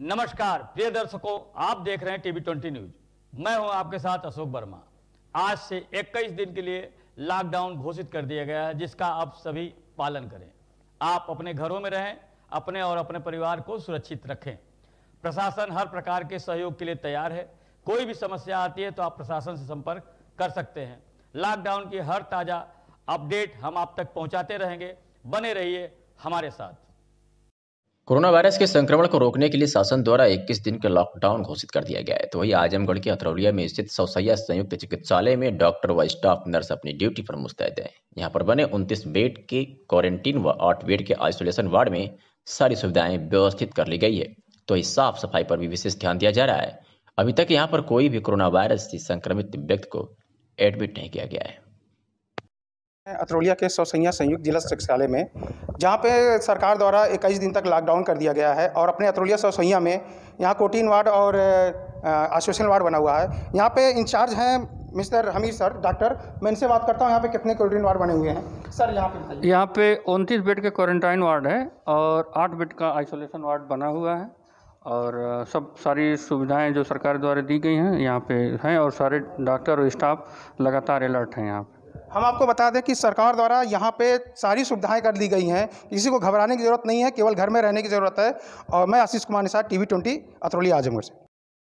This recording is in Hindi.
नमस्कार प्रिय दर्शकों, आप देख रहे हैं TV20 न्यूज। मैं हूं आपके साथ अशोक वर्मा। आज से 21 दिन के लिए लॉकडाउन घोषित कर दिया गया है, जिसका आप सभी पालन करें। आप अपने घरों में रहें, अपने और अपने परिवार को सुरक्षित रखें। प्रशासन हर प्रकार के सहयोग के लिए तैयार है। कोई भी समस्या आती है तो आप प्रशासन से संपर्क कर सकते हैं। लॉकडाउन की हर ताज़ा अपडेट हम आप तक पहुँचाते रहेंगे। बने रहिए हमारे साथ। कोरोना वायरस के संक्रमण को रोकने के लिए शासन द्वारा 21 दिन का लॉकडाउन घोषित कर दिया गया है। तो वही आजमगढ़ के अतरौलिया में स्थित 100 सैय्या संयुक्त चिकित्सालय में डॉक्टर व स्टाफ नर्स अपनी ड्यूटी पर मुस्तैद हैं। यहां पर बने 29 बेड के क्वारंटीन व 8 बेड के आइसोलेशन वार्ड में सारी सुविधाएं व्यवस्थित कर ली गई है। तो वही साफ सफाई पर भी विशेष ध्यान दिया जा रहा है। अभी तक यहाँ पर कोई भी कोरोना वायरस से संक्रमित व्यक्ति को एडमिट नहीं किया गया है। अतरौलिया के 100 सैय्या संयुक्त जिला चिकित्सालय में, जहाँ पे सरकार द्वारा 21 दिन तक लॉकडाउन कर दिया गया है, और अपने अतरौलिया 100 सैय्या में यहाँ कोटीन वार्ड और आइसोलेशन वार्ड बना हुआ है। यहाँ पे इंचार्ज हैं मिस्टर हमीर सर, डॉक्टर। मैं इनसे बात करता हूँ, यहाँ पे कितने कोटीन वार्ड बने हुए हैं सर? यहाँ पे 29 बेड के क्वारंटाइन वार्ड है और 8 बेड का आइसोलेशन वार्ड बना हुआ है, और सब सारी सुविधाएँ जो सरकार द्वारा दी गई हैं यहाँ पर हैं, और सारे डॉक्टर और स्टाफ लगातार अलर्ट हैं। यहाँ पर हम आपको बता दें कि सरकार द्वारा यहाँ पे सारी सुविधाएं कर दी गई हैं। किसी को घबराने की ज़रूरत नहीं है, केवल घर में रहने की ज़रूरत है। और मैं आशीष कुमार निशाद, TV20 अतरौलिया आजमगढ़ से।